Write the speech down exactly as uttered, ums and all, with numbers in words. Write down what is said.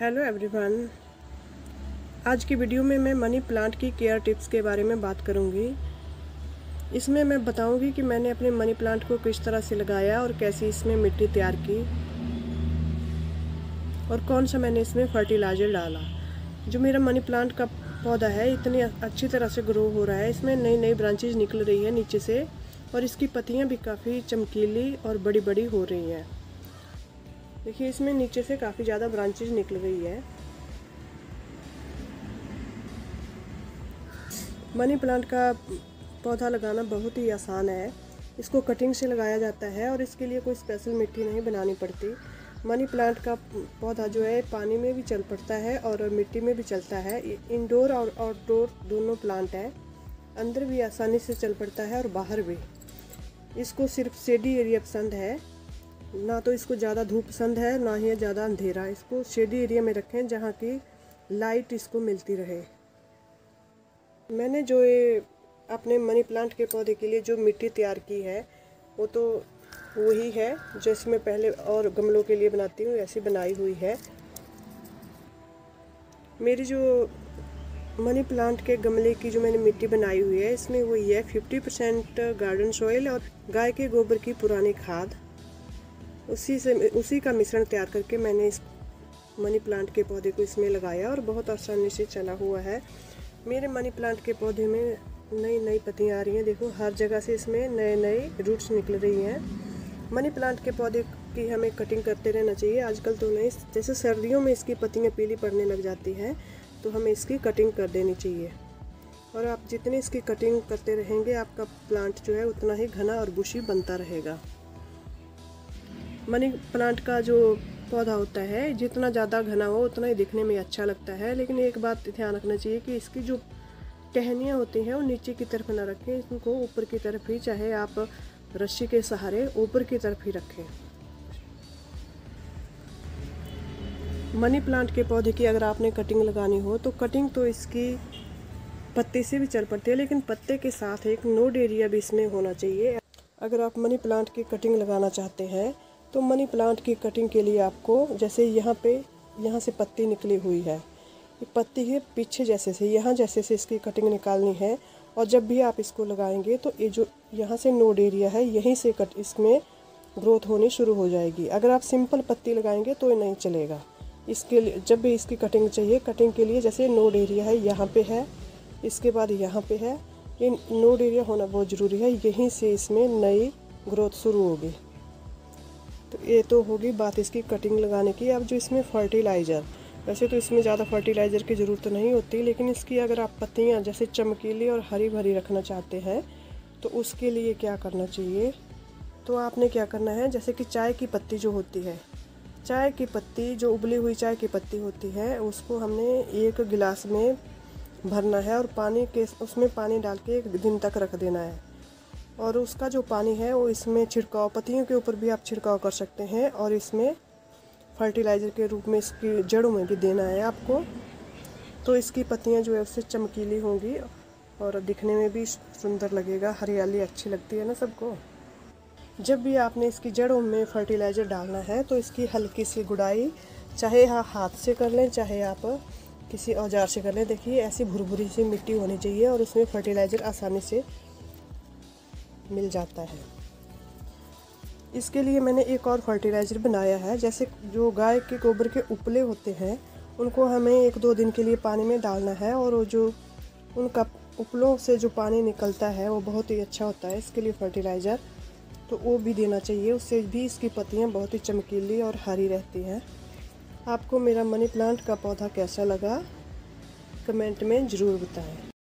Hello everyone, आज की video में मैं मनी प्लांट की केयर टिप्स के बारे में बात करूंगी। इसमें मैं बताऊंगी कि मैंने अपने मनी प्लांट को किस तरह से लगाया और कैसे इसमें मिट्टी तैयार की और कौन सा मैंने इसमें फर्टिलाइज़र डाला। जो मेरा मनी प्लांट का पौधा है इतनी अच्छी तरह से ग्रो हो रहा है, इसमें नई नई ब्रांचेज निकल रही है नीचे से और इसकी पत्तियाँ भी काफ़ी चमकीली और बड़ी बड़ी हो रही हैं। देखिए, इसमें नीचे से काफ़ी ज़्यादा ब्रांचेज निकल गई है। मनी प्लांट का पौधा लगाना बहुत ही आसान है। इसको कटिंग से लगाया जाता है और इसके लिए कोई स्पेशल मिट्टी नहीं बनानी पड़ती। मनी प्लांट का पौधा जो है पानी में भी चल पड़ता है और मिट्टी में भी चलता है। इंडोर और आउटडोर दोनों प्लांट है, अंदर भी आसानी से चल पड़ता है और बाहर भी। इसको सिर्फ शेडी एरिया पसंद है, ना तो इसको ज़्यादा धूप पसंद है ना ही ज़्यादा अंधेरा। इसको शेडी एरिया में रखें जहाँ की लाइट इसको मिलती रहे। मैंने जो ये अपने मनी प्लांट के पौधे के लिए जो मिट्टी तैयार की है वो तो वही है जैसे मैं पहले और गमलों के लिए बनाती हूँ, ऐसी बनाई हुई है। मेरी जो मनी प्लांट के गमले की जो मैंने मिट्टी बनाई हुई है इसमें वही है फिफ्टी परसेंट गार्डन सॉइल और गाय के गोबर की पुरानी खाद, उसी से उसी का मिश्रण तैयार करके मैंने इस मनी प्लांट के पौधे को इसमें लगाया और बहुत आसानी से चला हुआ है। मेरे मनी प्लांट के पौधे में नई नई पत्तियाँ आ रही हैं। देखो, हर जगह से इसमें नए नए रूट्स निकल रही हैं। मनी प्लांट के पौधे की हमें कटिंग करते रहना चाहिए। आजकल तो नहीं, जैसे सर्दियों में इसकी पत्तियाँ पीली पड़ने लग जाती हैं तो हमें इसकी कटिंग कर देनी चाहिए। और आप जितनी इसकी कटिंग करते रहेंगे आपका प्लांट जो है उतना ही घना और बुशी बनता रहेगा। मनी प्लांट का जो पौधा होता है जितना ज़्यादा घना हो उतना ही दिखने में अच्छा लगता है, लेकिन एक बात ध्यान रखना चाहिए कि इसकी जो टहनियाँ होती हैं वो नीचे की तरफ ना रखें, इनको ऊपर की तरफ ही, चाहे आप रस्सी के सहारे ऊपर की तरफ ही रखें। मनी प्लांट के पौधे की अगर आपने कटिंग लगानी हो तो कटिंग तो इसकी पत्ते से भी चल पड़ती है, लेकिन पत्ते के साथ एक नोड एरिया भी इसमें होना चाहिए। अगर आप मनी प्लांट की कटिंग लगाना चाहते हैं तो मनी प्लांट की कटिंग के लिए आपको, जैसे यहाँ पे यहाँ से पत्ती निकली हुई है, ये पत्ती है पीछे जैसे से यहाँ जैसे से इसकी कटिंग निकालनी है। और जब भी आप इसको लगाएंगे तो ये जो यहाँ से नोड एरिया है यहीं से कट इसमें ग्रोथ होनी शुरू हो जाएगी। अगर आप सिंपल पत्ती लगाएंगे तो ये नहीं चलेगा। इसके लिए जब भी इसकी कटिंग चाहिए, कटिंग के लिए जैसे नोड एरिया है यहाँ पर है, इसके बाद यहाँ पर है, ये नोड एरिया होना बहुत ज़रूरी है। यहीं से इसमें नई ग्रोथ शुरू होगी। तो ये तो होगी बात इसकी कटिंग लगाने की। अब जो इसमें फर्टिलाइज़र, वैसे तो इसमें ज़्यादा फर्टिलाइज़र की ज़रूरत तो नहीं होती, लेकिन इसकी अगर आप पत्तियाँ जैसे चमकीली और हरी भरी रखना चाहते हैं तो उसके लिए क्या करना चाहिए, तो आपने क्या करना है, जैसे कि चाय की पत्ती जो होती है, चाय की पत्ती जो उबली हुई चाय की पत्ती होती है उसको हमने एक गिलास में भरना है और पानी के उसमें पानी डाल के एक दिन तक रख देना है। और उसका जो पानी है वो इसमें छिड़काव, पत्तियों के ऊपर भी आप छिड़काव कर सकते हैं और इसमें फर्टिलाइज़र के रूप में इसकी जड़ों में भी देना है आपको। तो इसकी पत्तियां जो है उससे चमकीली होंगी और दिखने में भी सुंदर लगेगा। हरियाली अच्छी लगती है ना सबको। जब भी आपने इसकी जड़ों में फर्टिलाइज़र डालना है तो इसकी हल्की सी गुड़ाई, चाहे आप हाथ से कर लें चाहे आप किसी औजार से कर लें। देखिए, ऐसी भुरभुरी सी मिट्टी होनी चाहिए और उसमें फर्टिलाइज़र आसानी से मिल जाता है। इसके लिए मैंने एक और फर्टिलाइज़र बनाया है। जैसे जो गाय के गोबर के उपले होते हैं उनको हमें एक दो दिन के लिए पानी में डालना है और वो जो उनका उपलों से जो पानी निकलता है वो बहुत ही अच्छा होता है। इसके लिए फर्टिलाइज़र तो वो भी देना चाहिए, उससे भी इसकी पत्तियाँ बहुत ही चमकीली और हरी रहती हैं। आपको मेरा मनी प्लांट का पौधा कैसा लगा कमेंट में ज़रूर बताएँ।